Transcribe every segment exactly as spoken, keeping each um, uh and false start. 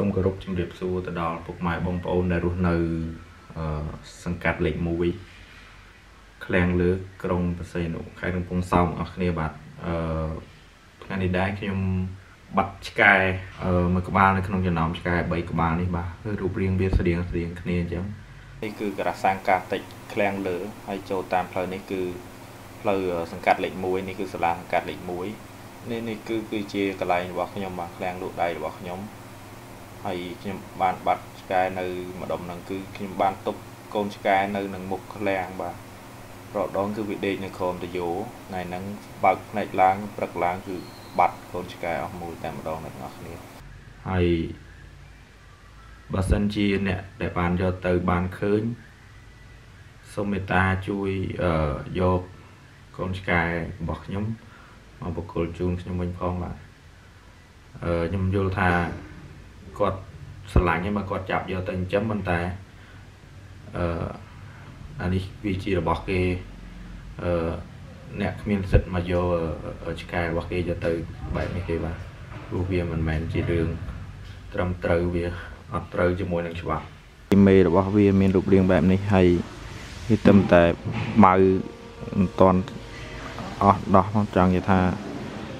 ส้มกระรุกจมเด็บสู้แต่ดอกปกไม้บองปอนได้รู้ในสังกัดเหล็กมวยแคลงหรือกรงเปอร์เซ็นต์ใครลงพงซองเอาคะแนนบัตรงานนี้ได้ขยมบัตรชิกายมากระบาลในขนมจีนน้ำชิกายใบกระบาลนี่บ้าคือรูปเรียงเบียดเสียงเสียงคะแนนจังนี่คือกระสังกาติแคลงหรือไฮโจตามเพลินนี่คือเพลินสังกัดเหล็กมวยนี่คือสลาสังกัดเหล็กมวยนี่นี่คือคือเจกระไรบอกขยมบัตรแคลงลูกใดบอกขยมไอ้ขยมบัตรบัตรชิกายในมาดมนั่นคือขยมบัตรตบโกนชิกายในหนึ่งมุกแคลงบ้าเราดองคือวิเดนคอมตะโยในนั้นปักในล้างปลักล้างคือบัตรคนชกายออกมูแต่มาดองในงอกนี้ไอ้บัสันจีเนี่ยแต่บานจะเตยบานคืนสมิตาช่วยเอ่อโยกคนชกายบอกย้อมมาบอกคนจูนย้อมเป็นพองละเอ่อย้อมโยธากดสลายย้อมมากดจับโยเต็งจ้ำมันแต่เอ่ออันนี้วิจิระบอกเกเนี่ยมีนสิทธิ์มาโยชิคายบอกเกจะเตยใบไม่เคยบ้ารูปเวียมันแมนจีเรืองตรำเตยเวียอัดเตยจะมวยหนังฉบับที่เมย์บอกเวียมีรูปเรียงแบบนี้ให้ที่ตั้มแต่มาตอนอ๋อดอกมังจังจะท่า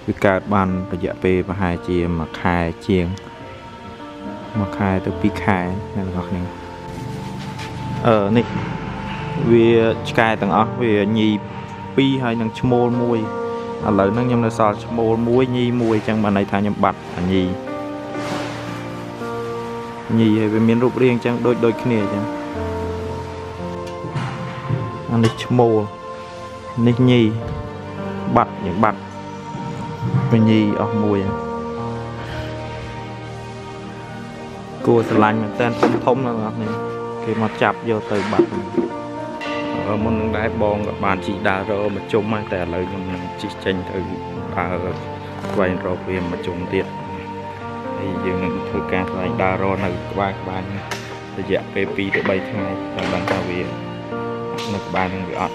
วิการบันระยะเปย์มาหายเจียมมาคายเจียงมาคายตัวปีคายนั่นก็หนึ่งเออนี่วิชกายต่างอ๋อวิญีปีให้นังชโมลมวยอะไรนั่งยำนาซาชโมลมวยญีมวยจังมันในทางยำบัดญีญีให้เป็นมีรูปเรียงจังโดยโดยขณีจังอันนี้ชโมลนี่ญีบัดอย่างบัดเป็นญีออกมวยกูสลันเหมือนเต้นทุ่มๆนะครับนี่คือมาจับโยเตยบัดมันได้บองกับบานจีดาเรามาจมมาแต่เลยมันจีเจนเธอปลาไวเราเปลี่ยนมาจมเตี้ยไอ้ยังหนึ่งเธอการไลดาเราหนึ่งวางบานระยะเปปีตัวใบทั้งไงแต่บางคราวเองหนึ่งบานหนึ่งอัด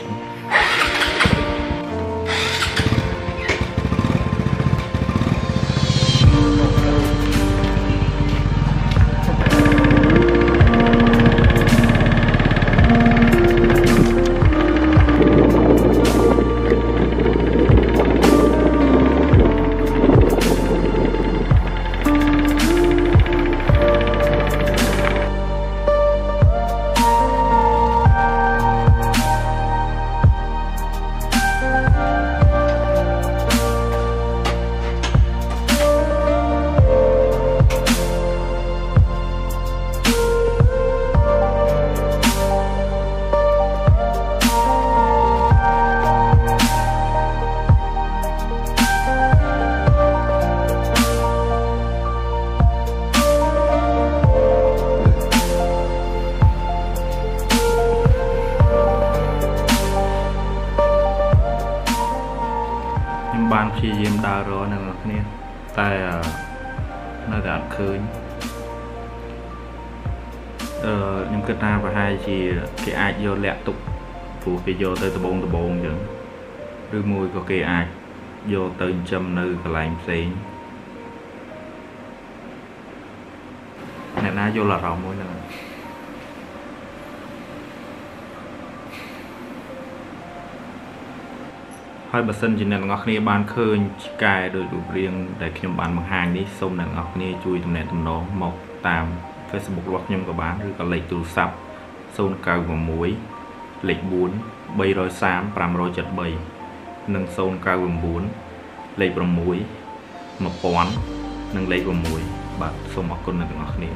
บางทีเยี่ยมดาวร้อนนะครับนี่แต่น่าจะคืนเอ่อยังเกิดมาประหารชีกี่อาจโยนแหลกตุกผูกไปโยนเตยตะบงตะบงอย่างหรือมวยก็กี่อาจโยนเตยจำนึกอะไรเสียงเนี่ยน่าโยนละเรามวยนั่นให้บัสนจินนันงอกนี้บานเคยชิกายโดยรูปเรียงแต่ขยมบานบางหางนี้ส้มนันงอกนี้จุยตำแหน่งตำน้องหมกตามเฟซบุ๊กล็อกยมกับบานหรือกับเหล็กตูสับโซนเก่าหัวมุ้ยเหล็กบุญใบรอยสามปรามรอยจัดใบหนึ่งโซนเก่าหัวบุญเหล็กประมุ้ยหมกป้อนหนึ่งเหล็กหัวมุ้ยบัดส้มออกคนนันงอกนี้